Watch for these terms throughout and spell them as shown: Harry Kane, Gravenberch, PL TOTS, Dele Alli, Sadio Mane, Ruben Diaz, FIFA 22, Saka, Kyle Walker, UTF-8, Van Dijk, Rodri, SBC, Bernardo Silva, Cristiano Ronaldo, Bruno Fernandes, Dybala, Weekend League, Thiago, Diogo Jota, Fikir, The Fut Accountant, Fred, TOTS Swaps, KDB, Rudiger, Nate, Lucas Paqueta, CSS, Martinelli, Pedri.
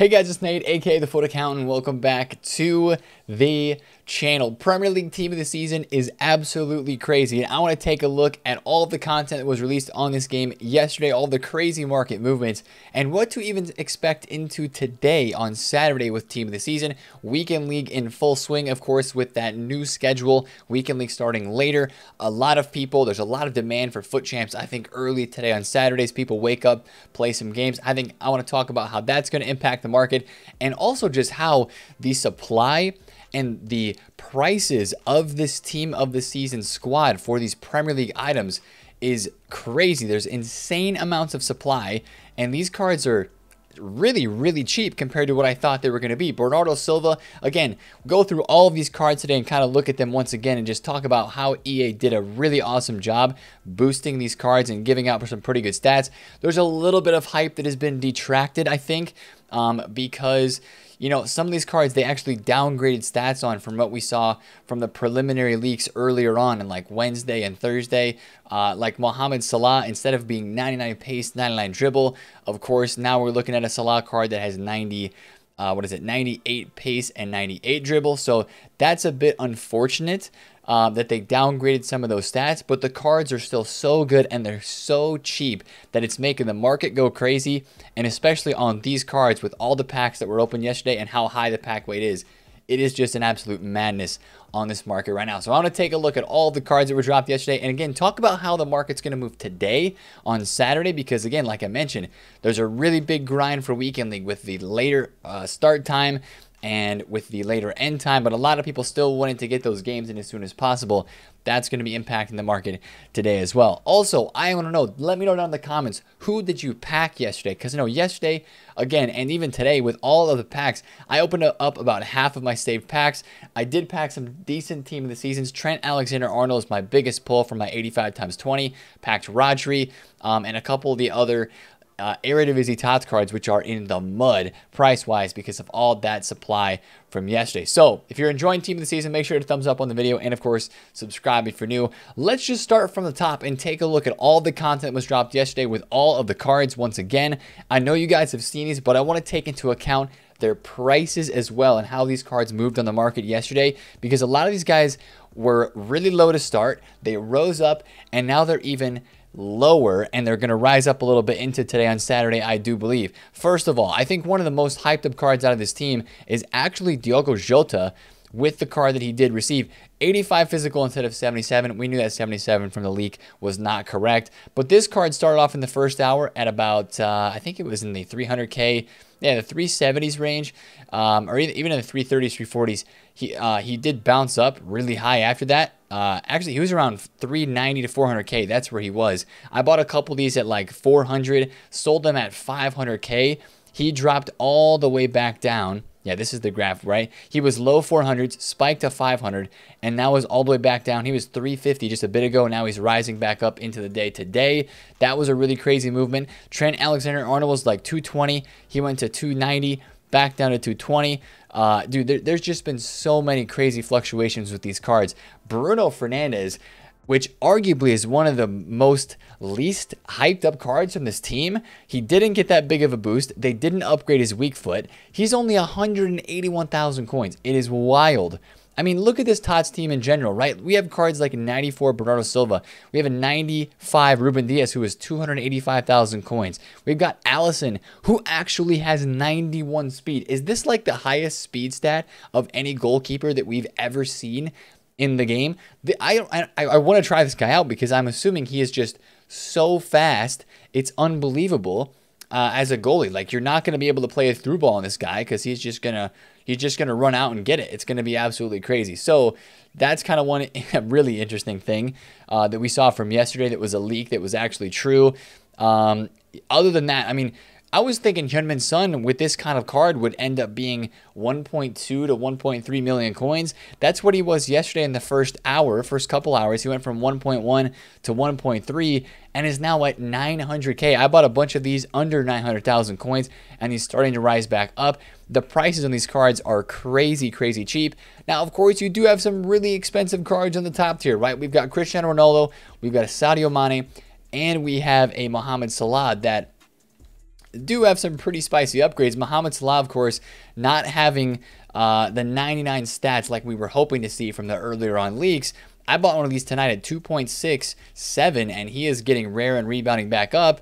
Hey guys, it's Nate, aka The Fut Accountant, and welcome back to the channel. Premier League team of the season is absolutely crazy, and I want to take a look at all the content that was released on this game yesterday, all the crazy market movements, and what to even expect into today on Saturday with team of the season. Weekend League in full swing, of course, with that new schedule. Weekend League starting later. A lot of people, there's a lot of demand for Foot Champs, I think, early today on Saturdays. People wake up, play some games. I think I want to talk about how that's going to impact the market, and also just how the supply and the prices of this team of the season squad for these Premier League items is crazy. There's insane amounts of supply, and these cards are really, really cheap compared to what I thought they were going to be. Bernardo Silva, again, go through all of these cards today and kind of look at them once again and just talk about how EA did a really awesome job boosting these cards and giving out for some pretty good stats. There's a little bit of hype that has been detracted, I think, because, you know, some of these cards, they actually downgraded stats on from what we saw from the preliminary leaks earlier on in like Wednesday and Thursday. Like Mohamed Salah, instead of being 99 pace, 99 dribble, of course, now we're looking at a Salah card that has 98 pace and 98 dribble. So that's a bit unfortunate that they downgraded some of those stats, but the cards are still so good and they're so cheap that it's making the market go crazy, and especially on these cards with all the packs that were open yesterday and how high the pack weight is. It is just an absolute madness on this market right now. So I want to take a look at all the cards that were dropped yesterday, and again, talk about how the market's going to move today on Saturday, because again, like I mentioned, there's a really big grind for Weekend League with the later start time and with the later end time, but a lot of people still wanted to get those games in as soon as possible. That's going to be impacting the market today as well. Also, I want to know, let me know down in the comments, who did you pack yesterday? Because I know yesterday, again, and even today with all of the packs, I opened up about half of my saved packs. I did pack some decent team of the seasons. Trent Alexander-Arnold is my biggest pull from my 85x20. Packed Rodri and a couple of the other Eredivisie Tots cards, which are in the mud price-wise because of all that supply from yesterday. So if you're enjoying team of the season, make sure to thumbs up on the video and of course subscribe if you're new. Let's just start from the top and take a look at all the content that was dropped yesterday with all of the cards once again. I know you guys have seen these, but I want to take into account their prices as well and how these cards moved on the market yesterday, because a lot of these guys were really low to start. They rose up and now they're even lower, and they're going to rise up a little bit into today on Saturday, I do believe. First of all, I think one of the most hyped up cards out of this team is actually Diogo Jota, with the card that he did receive, 85 physical instead of 77. We knew that 77 from the leak was not correct, but this card started off in the first hour at about, I think it was in the 300K, yeah, the 370s range, or even in the 330s, 340s. He did bounce up really high after that. Actually, he was around 390 to 400K. That's where he was. I bought a couple of these at like 400, sold them at 500K. He dropped all the way back down. Yeah, this is the graph, right? He was low 400s, spiked to 500, and now is all the way back down. He was 350 just a bit ago, and now he's rising back up into the day today. That was a really crazy movement. Trent Alexander-Arnold was like 220. He went to 290, back down to 220. Dude, there's just been so many crazy fluctuations with these cards. Bruno Fernandes, which arguably is one of the most least hyped up cards from this team. He didn't get that big of a boost. They didn't upgrade his weak foot. He's only 181,000 coins. It is wild. I mean, look at this TOTS team in general, right? We have cards like 94 Bernardo Silva. We have a 95 Ruben Diaz, who is 285,000 coins. We've got Alisson, who actually has 91 speed. Is this like the highest speed stat of any goalkeeper that we've ever seen in the game? I want to try this guy out because I'm assuming he is just so fast. It's unbelievable as a goalie. Like, you're not going to be able to play a through ball on this guy because he's just gonna run out and get it. It's gonna be absolutely crazy. So that's kind of one really interesting thing that we saw from yesterday. That was a leak that was actually true. Other than that, I mean, I was thinking Heung-min Son with this kind of card would end up being 1.2 to 1.3 million coins. That's what he was yesterday in the first hour, first couple hours. He went from 1.1 to 1.3 and is now at 900K. I bought a bunch of these under 900,000 coins, and he's starting to rise back up. The prices on these cards are crazy, crazy cheap. Now, of course, you do have some really expensive cards on the top tier, right? We've got Cristiano Ronaldo, we've got a Sadio Mane, and we have a Mohamed Salah that do have some pretty spicy upgrades. Mohamed Salah, of course, not having the 99 stats like we were hoping to see from the earlier on leaks. I bought one of these tonight at 2.67, and he is getting rare and rebounding back up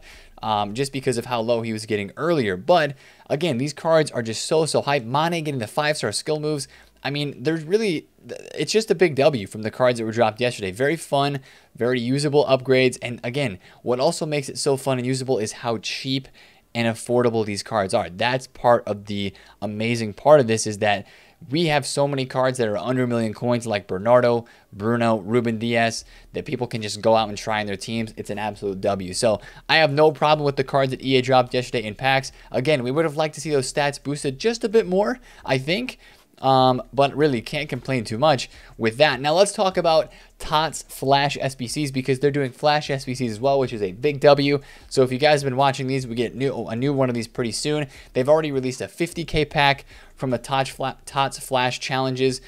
just because of how low he was getting earlier. But again, these cards are just so hype. Mane getting the 5-star skill moves. I mean, there's really, it's just a big W from the cards that were dropped yesterday. Very fun, very usable upgrades. And again, what also makes it so fun and usable is how cheap and affordable these cards are. That's part of the amazing part of this, is that we have so many cards that are under $1 million coins, like Bernardo, Bruno, Ruben Diaz, that people can just go out and try in their teams. It's an absolute W. So I have no problem with the cards that EA dropped yesterday in packs. Again, we would have liked to see those stats boosted just a bit more, I think. But really can't complain too much with that. Now let's talk about TOTS Flash SBCs, because they're doing Flash SBCs as well, which is a big W. So if you guys have been watching these, we get a new one of these pretty soon. They've already released a 50K pack from the TOTS Flash Challenges.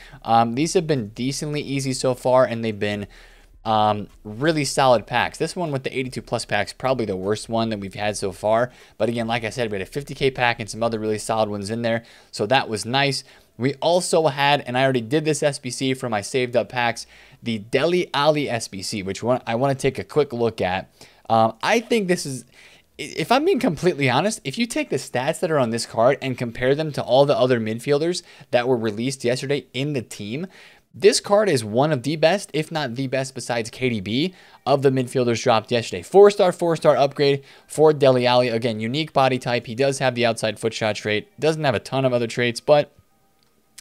These have been decently easy so far, and they've been really solid packs. This one with the 82 plus packs, probably the worst one that we've had so far. But again, like I said, we had a 50K pack and some other really solid ones in there. So that was nice. We also had, and I already did this SBC for my saved up packs, the Dele Alli SBC, which one I want to take a quick look at. I think this is, if I'm being completely honest, if you take the stats that are on this card and compare them to all the other midfielders that were released yesterday in the team, this card is one of the best, if not the best, besides KDB, of the midfielders dropped yesterday. 4-star upgrade for Dele Alli. Again, unique body type. He does have the outside foot shot trait. Doesn't have a ton of other traits, but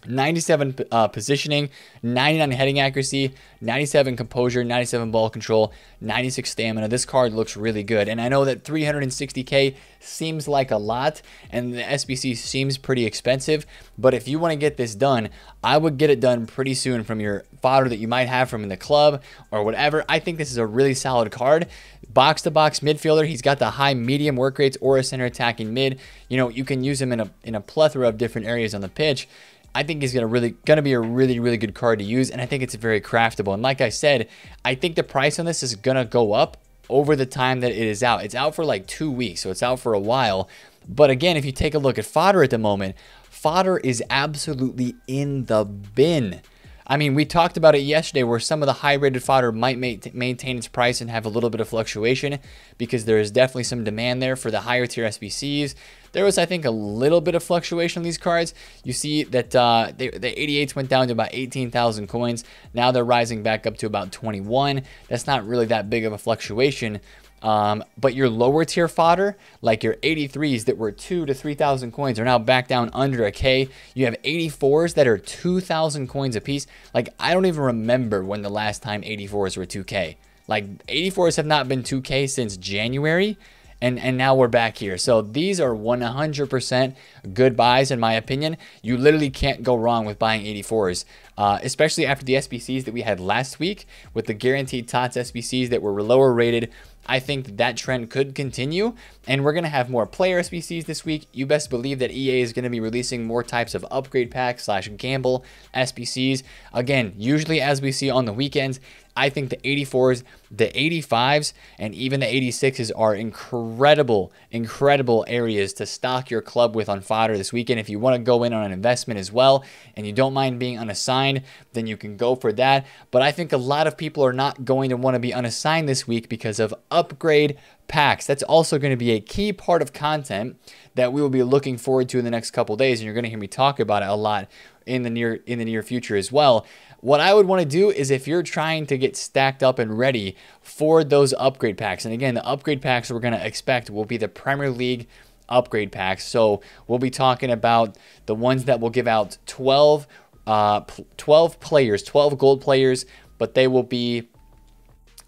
97 positioning, 99 heading accuracy, 97 composure, 97 ball control, 96 stamina. This card looks really good. And I know that 360K seems like a lot, and the SBC seems pretty expensive, but if you want to get this done, I would get it done pretty soon from your fodder that you might have from in the club or whatever. I think this is a really solid card. Box-to-box midfielder. He's got the high medium work rates or a center attacking mid. You know, you can use him in a plethora of different areas on the pitch. I think he's gonna be a really good card to use, and I think it's very craftable. And like I said, I think the price on this is gonna go up over the time that it is out. It's out for like 2 weeks, so it's out for a while. But again, if you take a look at fodder at the moment, fodder is absolutely in the bin. I mean, we talked about it yesterday, where some of the high-rated fodder might maintain its price and have a little bit of fluctuation, because there is definitely some demand there for the higher-tier SBCs. There was, I think, a little bit of fluctuation on these cards. You see that the 88s went down to about 18,000 coins. Now they're rising back up to about 21. That's not really that big of a fluctuation. But your lower tier fodder, like your 83s that were 2,000 to 3,000 coins, are now back down under a K. You have 84s that are 2,000 coins a piece. Like, I don't even remember when the last time 84s were 2K. Like, 84s have not been 2K since January. And now we're back here. So these are 100% good buys, in my opinion. You literally can't go wrong with buying 84s, especially after the SBCs that we had last week with the guaranteed TOTS SBCs that were lower rated. I think that trend could continue, and we're going to have more player SBCs this week. You best believe that EA is going to be releasing more types of upgrade packs / gamble SBCs. Again, usually as we see on the weekends, I think the 84s, the 85s, and even the 86s are incredible areas to stock your club with on fodder this weekend. If you want to go in on an investment as well, and you don't mind being unassigned, then you can go for that. But I think a lot of people are not going to want to be unassigned this week because of upgrade packs. That's also going to be a key part of content that we will be looking forward to in the next couple days, and you're going to hear me talk about it a lot in the near future as well. What I would want to do is, if you're trying to get stacked up and ready for those upgrade packs, and again, the upgrade packs we're going to expect will be the Premier League upgrade packs. So we'll be talking about the ones that will give out 12 gold players, but they will be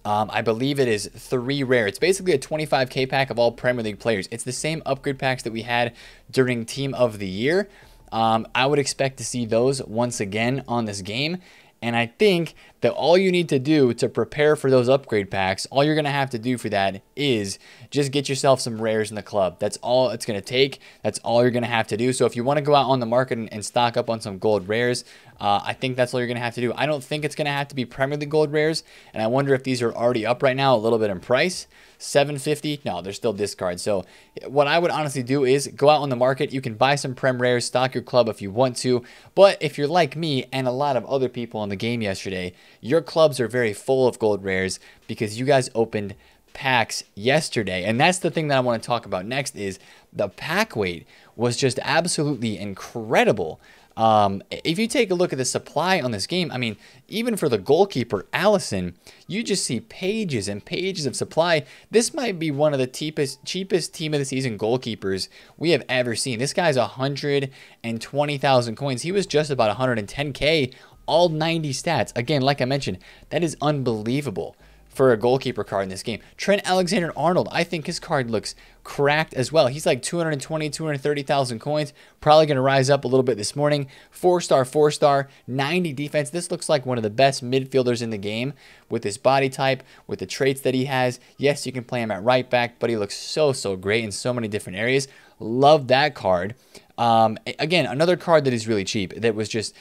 I believe it is 3 rare. It's basically a 25K pack of all Premier League players. It's the same upgrade packs that we had during Team of the Year. I would expect to see those once again on this game. And I think that all you need to do to prepare for those upgrade packs, all you're going to have to do for that is just get yourself some rares in the club. That's all it's going to take. That's all you're going to have to do. So if you want to go out on the market and stock up on some gold rares, I think that's all you're going to have to do. I don't think it's going to have to be Premier League gold rares, and I wonder if these are already up right now a little bit in price. $7.50? No, they're still discards. So what I would honestly do is go out on the market. You can buy some Prem rares, stock your club if you want to, but if you're like me and a lot of other people in the game yesterday, your clubs are very full of gold rares because you guys opened packs yesterday. And that's the thing that I want to talk about next is the pack weight was just absolutely incredible. If you take a look at the supply on this game, I mean, even for the goalkeeper, Alisson, you just see pages and pages of supply. This might be one of the cheapest team of the season goalkeepers we have ever seen. This guy's 120,000 coins. He was just about 110K, all 90 stats. Again, like I mentioned, that is unbelievable for a goalkeeper card in this game. Trent Alexander-Arnold, I think his card looks cracked as well. He's like 230,000 coins, probably going to rise up a little bit this morning. 4-star, 90 defense. This looks like one of the best midfielders in the game with his body type, with the traits that he has. Yes, you can play him at right back, but he looks so great in so many different areas. Love that card. Again, another card that is really cheap, that was just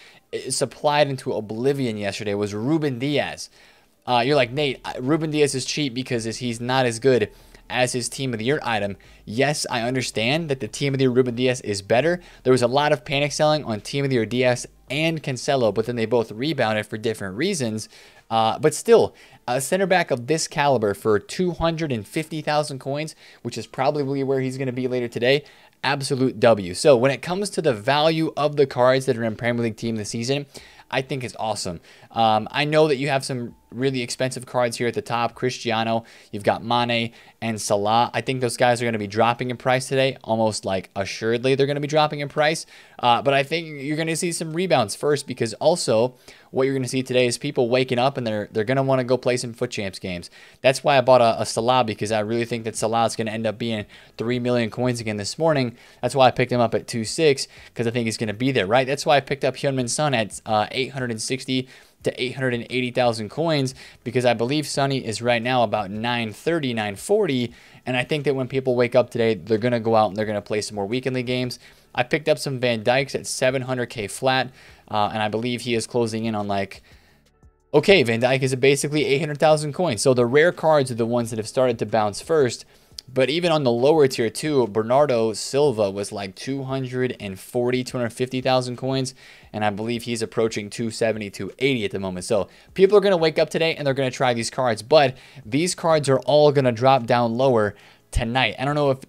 supplied into oblivion yesterday, was Ruben Diaz. You're like, Nate, Ruben Diaz is cheap because he's not as good as his team of the year item. Yes, I understand that the team of the year Ruben Diaz is better. There was a lot of panic selling on team of the year Diaz and Cancelo, but then they both rebounded for different reasons. But still, a center back of this caliber for 250,000 coins, which is probably where he's going to be later today, absolute W. So when it comes to the value of the cards that are in Premier League team this season, I think it's awesome. I know that you have some really expensive cards here at the top. Cristiano, you've got Mane and Salah. I think those guys are going to be dropping in price today. Almost like assuredly they're going to be dropping in price. But I think you're going to see some rebounds first, because also what you're going to see today is people waking up and they're going to want to go play some Foot Champs games. That's why I bought a Salah, because I really think that Salah is going to end up being 3 million coins again this morning. That's why I picked him up at 2.6, because I think he's going to be there, right? That's why I picked up Heung-min Son at 860 to 880,000 coins, because I believe Sonny is right now about 930, 940. And I think that when people wake up today, they're going to go out and they're going to play some more Weekend League games. I picked up some Van Dijks at 700K flat. And I believe he is closing in on like, okay, Van Dijk is basically 800,000 coins. So the rare cards are the ones that have started to bounce first. But even on the lower tier too, Bernardo Silva was like 250,000 coins. And I believe he's approaching 270, 280 at the moment. So people are going to wake up today and they're going to try these cards. But these cards are all going to drop down lower tonight. I don't know if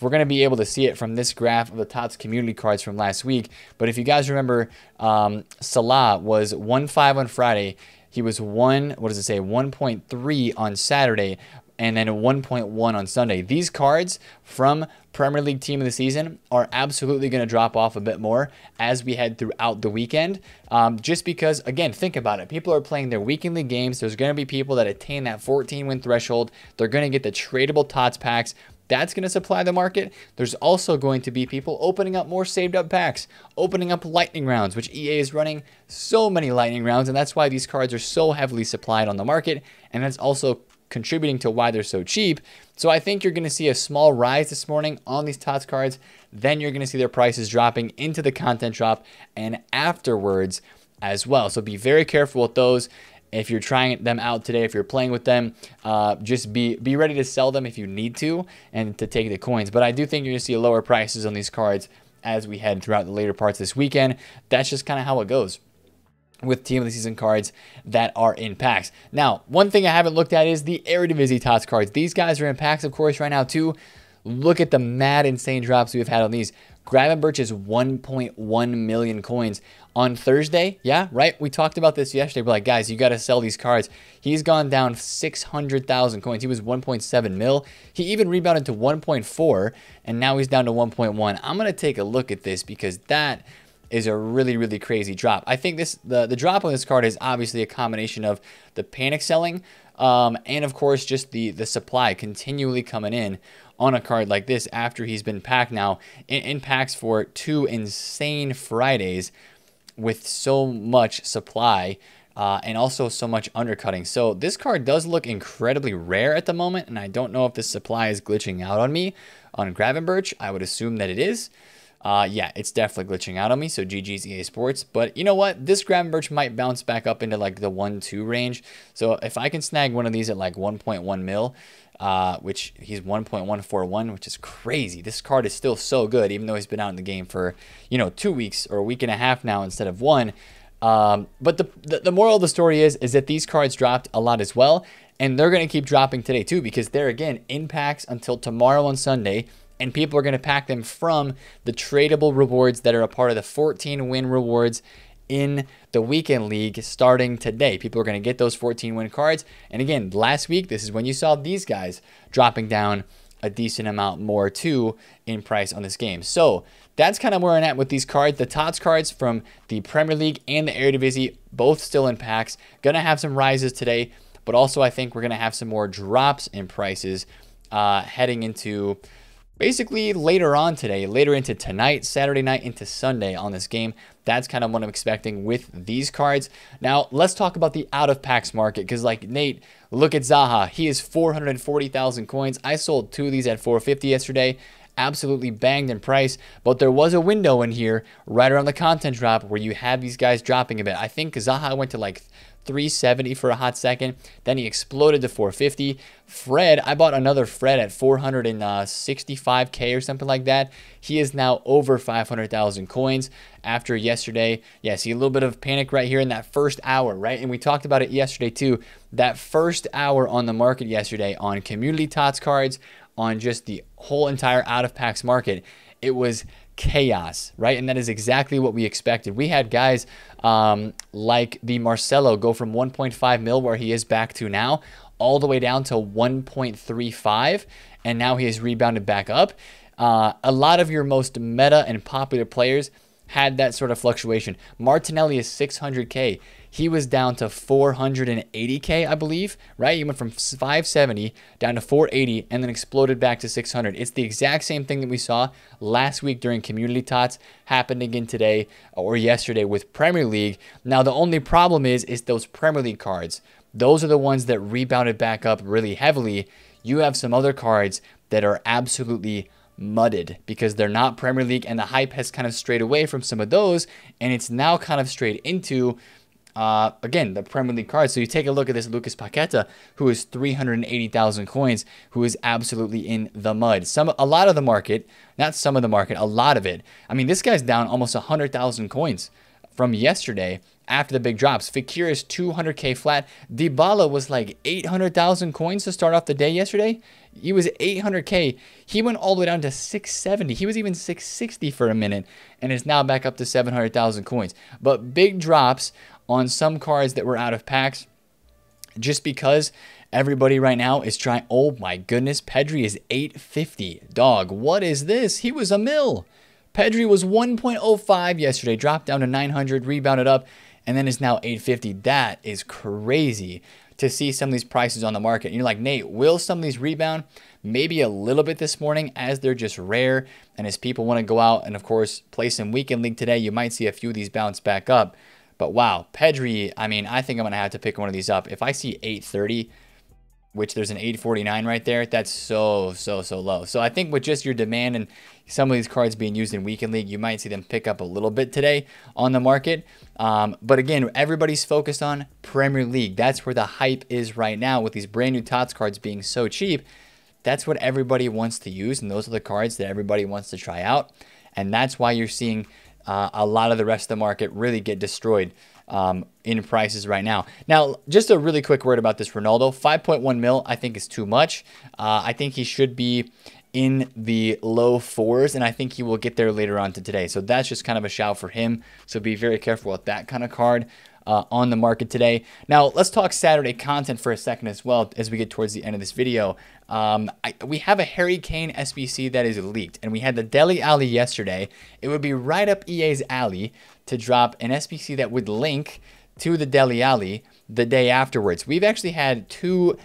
we're going to be able to see it from this graph of the TOTS community cards from last week. But if you guys remember, Salah was 1.5 on Friday. He was 1.3 on Saturday, and then 1.1 on Sunday. These cards from Premier League team of the season are absolutely going to drop off a bit more as we head throughout the weekend. Just because, again, think about it. People are playing their weekend league games. There's going to be people that attain that 14-win threshold. They're going to get the tradable TOTS packs. That's going to supply the market. There's also going to be people opening up more saved up packs, opening up lightning rounds, which EA is running so many lightning rounds. And that's why these cards are so heavily supplied on the market. And that's also contributing to why they're so cheap. So I think you're going to see a small rise this morning on these TOTS cards. Then you're going to see their prices dropping into the content drop and afterwards as well. So be very careful with those. If you're trying them out today, if you're playing with them, just be ready to sell them if you need to and to take the coins. But I do think you're going to see lower prices on these cards as we head throughout the later parts this weekend. That's just kind of how it goes with team of the season cards that are in packs. Now, one thing I haven't looked at is the Eredivisie TOTS cards. These guys are in packs, of course, right now too. Look at the mad insane drops we've had on these. Gravenberch is 1.1 million coins on Thursday. Yeah, right? We talked about this yesterday. We're like, guys, you got to sell these cards. He's gone down 600,000 coins. He was 1.7 mil. He even rebounded to 1.4, and now he's down to 1.1. I'm going to take a look at this because that is a really crazy drop. I think the drop on this card is obviously a combination of the panic selling and of course just the supply continually coming in on a card like this after he's been packed now in packs for 2 insane Fridays with so much supply and also so much undercutting. So this card does look incredibly rare at the moment, and I don't know if this supply is glitching out on me on Gravenberch. I would assume that it is. Yeah, it's definitely glitching out on me, so GG's EA Sports. But you know what? This Gravenberch might bounce back up into like the 1-2 range. So if I can snag one of these at like 1.1 mil, which he's 1.141, which is crazy. This card is still so good, even though he's been out in the game for, you know, 2 weeks or a week and a half now instead of one. But the moral of the story is that these cards dropped a lot as well, and they're going to keep dropping today too, because they're, again, in packs until tomorrow on Sunday. And people are going to pack them from the tradable rewards that are a part of the 14 win rewards in the Weekend League starting today. People are going to get those 14 win cards. And again, last week, this is when you saw these guys dropping down a decent amount more too in price on this game. So that's kind of where I'm at with these cards. The TOTS cards from the Premier League and the Eredivisie, both still in packs. Going to have some rises today, but also I think we're going to have some more drops in prices heading into... basically later on today, later into tonight, Saturday night into Sunday on this game. That's kind of what I'm expecting with these cards. Now, let's talk about the out-of-packs market, because like Nate, look at Zaha. He is 440,000 coins. I sold two of these at 450 yesterday. Absolutely banged in price, but there was a window in here right around the content drop where you had these guys dropping a bit. I think Zaha went to like 370 for a hot second, then he exploded to 450. Fred, I bought another Fred at 465k or something like that. He is now over 500,000 coins after yesterday. Yeah, see a little bit of panic right here in that first hour, right? And we talked about it yesterday too, that first hour on the market yesterday on community TOTS cards, on just the whole entire out-of-packs market. It was chaos, right? And that is exactly what we expected. We had guys like the Marcelo go from 1.5 mil, where he is back to now, all the way down to 1.35, and now he has rebounded back up. A lot of your most meta and popular players had that sort of fluctuation. Martinelli is 600k. He was down to 480k, I believe, right? He went from 570 down to 480 and then exploded back to 600. It's the exact same thing that we saw last week during Community TOTS, happened again today or yesterday with Premier League. Now, the only problem is those Premier League cards. Those are the ones that rebounded back up really heavily. You have some other cards that are absolutely mudded because they're not Premier League, and the hype has kind of strayed away from some of those, and it's now kind of strayed into again the Premier League cards. So you take a look at this Lucas Paqueta, who is 380,000 coins, who is absolutely in the mud. A lot of it. I mean, this guy's down almost 100,000 coins from yesterday after the big drops. Fikir is 200k flat. Dybala was like 800,000 coins to start off the day yesterday. He was 800k. He went all the way down to 670. He was even 660 for a minute and is now back up to 700,000 coins. But big drops on some cards that were out of packs just because everybody right now is trying. Oh my goodness, Pedri is 850. Dog, what is this? He was a mil. Pedri was 1.05 yesterday, dropped down to 900, rebounded up, and then is now 850. That is crazy to see some of these prices on the market. And you're like, Nate, will some of these rebound? Maybe a little bit this morning, as they're just rare and as people want to go out and, of course, play some Weekend League today. You might see a few of these bounce back up. But wow, Pedri, I mean, I think I'm going to have to pick one of these up. If I see 830, which there's an 849 right there, that's so low. So I think with just your demand and some of these cards being used in Weekend League, you might see them pick up a little bit today on the market. But again, everybody's focused on Premier League. That's where the hype is right now with these brand new TOTS cards being so cheap. That's what everybody wants to use, and those are the cards that everybody wants to try out. And that's why you're seeing a lot of the rest of the market really get destroyed in prices right now. Now, just a really quick word about this Ronaldo. 5.1 mil, I think, is too much. I think he should be in the low fours, and I think he will get there later on to today. So that's just kind of a shout for him. So be very careful with that kind of card on the market today. Now, let's talk Saturday content for a second as well as we get towards the end of this video. We have a Harry Kane SBC that is leaked, and we had the Dele Alli yesterday. It would be right up EA's alley to drop an SBC that would link to the Dele Alli the day afterwards. We've actually had two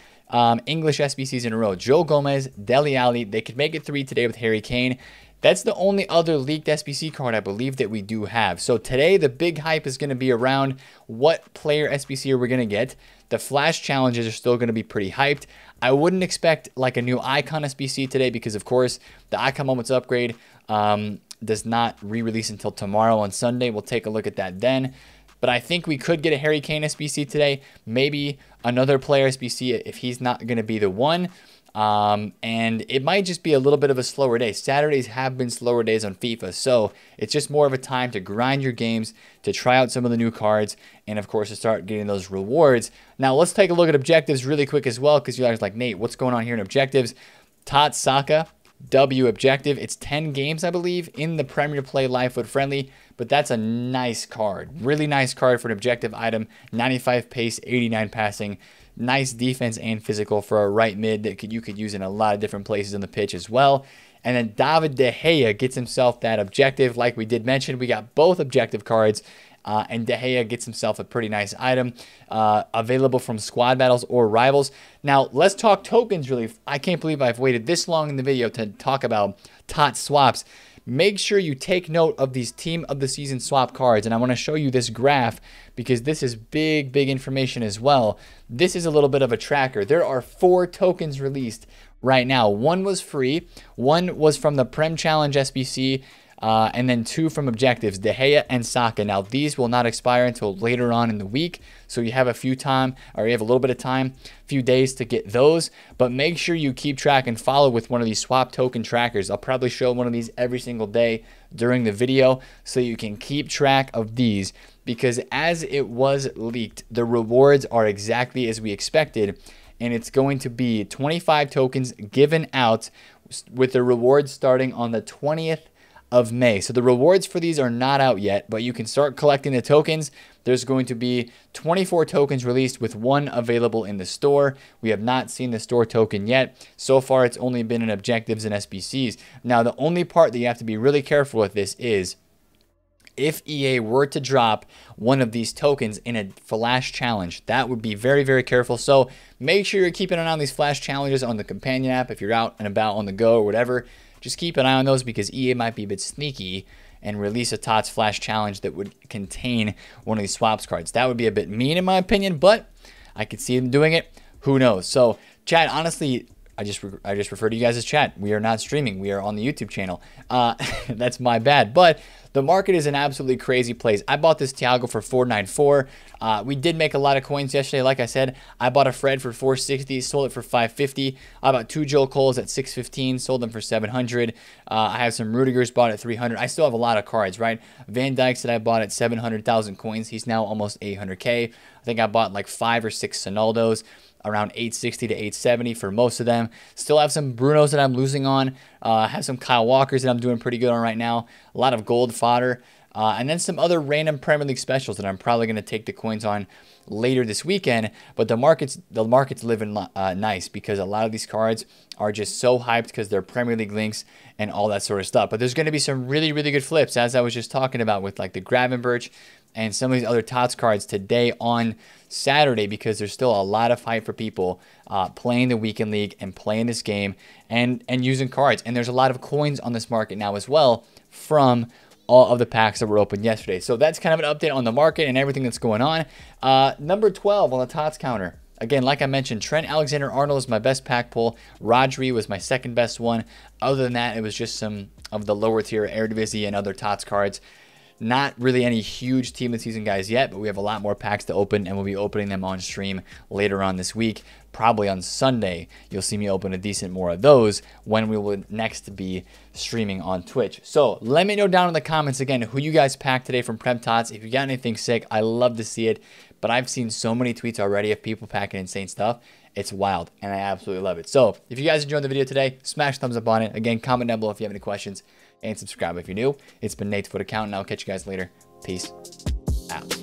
English SBCs in a row. Joe Gomez, Dele Alli. They could make it three today with Harry Kane. That's the only other leaked SBC card I believe that we do have. So today, the big hype is going to be around what player SBC are we going to get. The flash challenges are still going to be pretty hyped. I wouldn't expect like a new icon SBC today because, of course, the icon moments upgrade does not re-release until tomorrow on Sunday. We'll take a look at that then. But I think we could get a Harry Kane SBC today. Maybe another player SBC if he's not going to be the one. And it might just be a little bit of a slower day. Saturdays have been slower days on FIFA, so it's just more of a time to grind your games, to try out some of the new cards, and of course to start getting those rewards. Now let's take a look at objectives really quick as well, because you guys are like, Nate, what's going on here in objectives? TOTS Saka W objective. It's 10 games, I believe, in the Premier Play Live Foot Friendly, but that's a nice card. Really nice card for an objective item. 95 pace, 89 passing. Nice defense and physical for a right mid that you could use in a lot of different places on the pitch as well. And then David De Gea gets himself that objective. Like we did mention, we got both objective cards. And De Gea gets himself a pretty nice item available from squad battles or rivals. Now, let's talk tokens really. I can't believe I've waited this long in the video to talk about TOTS Swaps. Make sure you take note of these team of the season swap cards. And I want to show you this graph because this is big, big information as well. This is a little bit of a tracker. There are 4 tokens released right now. One was free. One was from the Prem Challenge SBC. And then 2 from objectives, De Gea and Saka. Now, these will not expire until later on in the week. So you have a little bit of time, a few days to get those. But make sure you keep track and follow with one of these swap token trackers. I'll probably show one of these every single day during the video so you can keep track of these. Because as it was leaked, the rewards are exactly as we expected. And it's going to be 25 tokens given out with the rewards starting on the 20th of May. So the rewards for these are not out yet, but you can start collecting the tokens. There's going to be 24 tokens released with 1 available in the store. We have not seen the store token yet. So far, it's only been in objectives and SBCs. Now, the only part that you have to be really careful with this is if EA were to drop one of these tokens in a flash challenge, that would be very, very careful. So make sure you're keeping an eye on these flash challenges on the companion app if you're out and about on the go or whatever. Just keep an eye on those because EA might be a bit sneaky and release a TOTS Flash Challenge that would contain one of these swaps cards. That would be a bit mean in my opinion, but I could see them doing it. Who knows? So, chat, honestly, I just refer to you guys as chat. We are not streaming. We are on the YouTube channel. That's my bad. But the market is an absolutely crazy place. I bought this Thiago for $494. We did make a lot of coins yesterday. Like I said, I bought a Fred for $460, sold it for $550. I bought 2 Joel Coles at $615, sold them for $700. I have some Rudigers bought at $300. I still have a lot of cards, right? Van Dijk that I bought at 700,000 coins. He's now almost 800K. I think I bought like 5 or 6 Sonaldos, around 860 to 870 for most of them. Still have some Brunos that I'm losing on. Have some Kyle Walkers that I'm doing pretty good on right now. A lot of gold fodder. And then some other random Premier League specials that I'm probably going to take the coins on later this weekend. But the market's living nice because a lot of these cards are just so hyped because they're Premier League links and all that sort of stuff. But there's going to be some really, really good flips, as I was just talking about, with like the Gravenberch and some of these other TOTS cards today on Saturday, because there's still a lot of hype for people playing the Weekend League and playing this game and using cards. And there's a lot of coins on this market now as well from all of the packs that were open yesterday. So that's kind of an update on the market and everything that's going on. Number 12 on the TOTS counter. Again, like I mentioned, Trent Alexander-Arnold is my best pack pull. Rodri was my second best one. Other than that, it was just some of the lower tier Eredivisie and other TOTS cards. Not really any huge team of the season guys yet, but we have a lot more packs to open, and we'll be opening them on stream later on this week. Probably on Sunday, you'll see me open a decent more of those when we will next be streaming on Twitch. So let me know down in the comments again who you guys packed today from Prem TOTS. If you got anything sick, I love to see it, but I've seen so many tweets already of people packing insane stuff. It's wild, and I absolutely love it. So if you guys enjoyed the video today, smash thumbs up on it. Again, comment down below if you have any questions. And subscribe if you're new. It's been Nate, The Fut Accountant, and I'll catch you guys later. Peace out.